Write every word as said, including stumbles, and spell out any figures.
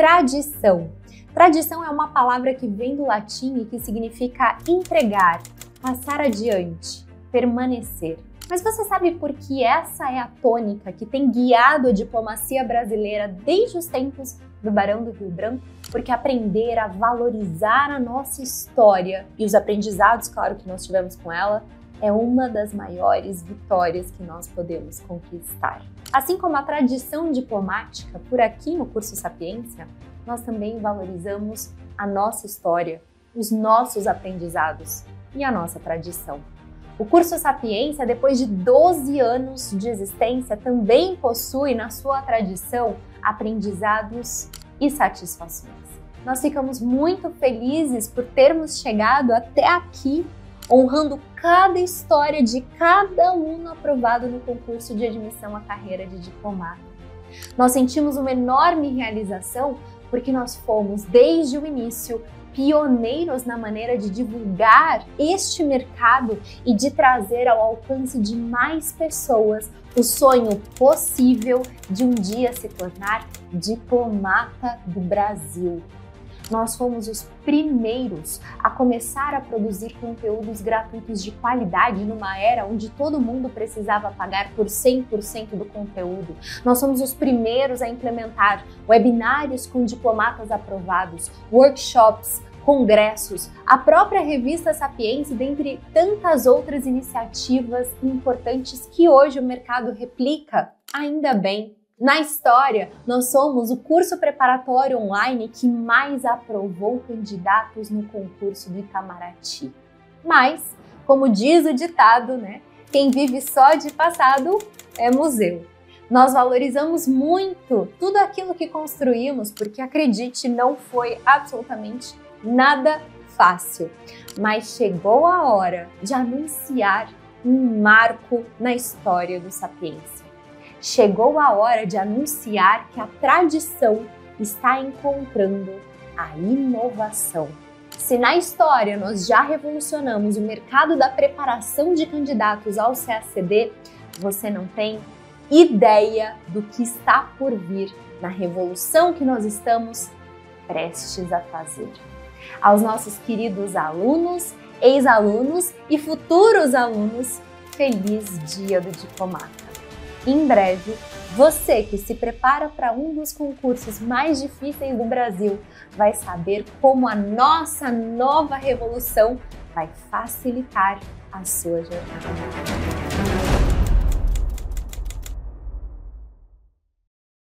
tradição. Tradição é uma palavra que vem do latim e que significa entregar, passar adiante, permanecer. Mas você sabe por que essa é a tônica que tem guiado a diplomacia brasileira desde os tempos do Barão do Rio Branco? Porque aprender a valorizar a nossa história e os aprendizados, claro, que nós tivemos com ela, é uma das maiores vitórias que nós podemos conquistar. Assim como a tradição diplomática, por aqui no Curso Sapiência, nós também valorizamos a nossa história, os nossos aprendizados e a nossa tradição. O Curso Sapiência, depois de doze anos de existência, também possui na sua tradição aprendizados e satisfações. Nós ficamos muito felizes por termos chegado até aqui, honrando cada história de cada aluno aprovado no concurso de admissão à carreira de diplomata. Nós sentimos uma enorme realização porque nós fomos, desde o início, pioneiros na maneira de divulgar este mercado e de trazer ao alcance de mais pessoas o sonho possível de um dia se tornar diplomata do Brasil. Nós fomos os primeiros a começar a produzir conteúdos gratuitos de qualidade numa era onde todo mundo precisava pagar por cem por cento do conteúdo. Nós fomos os primeiros a implementar webinários com diplomatas aprovados, workshops, congressos, a própria revista Sapiência, dentre tantas outras iniciativas importantes que hoje o mercado replica, ainda bem. Na história, nós somos o curso preparatório online que mais aprovou candidatos no concurso do Itamaraty. Mas, como diz o ditado, né? Quem vive só de passado é museu. Nós valorizamos muito tudo aquilo que construímos, porque, acredite, não foi absolutamente nada fácil. Mas chegou a hora de anunciar um marco na história do Sapiência. Chegou a hora de anunciar que a tradição está encontrando a inovação. Se na história nós já revolucionamos o mercado da preparação de candidatos ao C A C D, você não tem ideia do que está por vir na revolução que nós estamos prestes a fazer. Aos nossos queridos alunos, ex-alunos e futuros alunos, feliz Dia do Diplomata! Em breve, você que se prepara para um dos concursos mais difíceis do Brasil vai saber como a nossa nova revolução vai facilitar a sua jornada.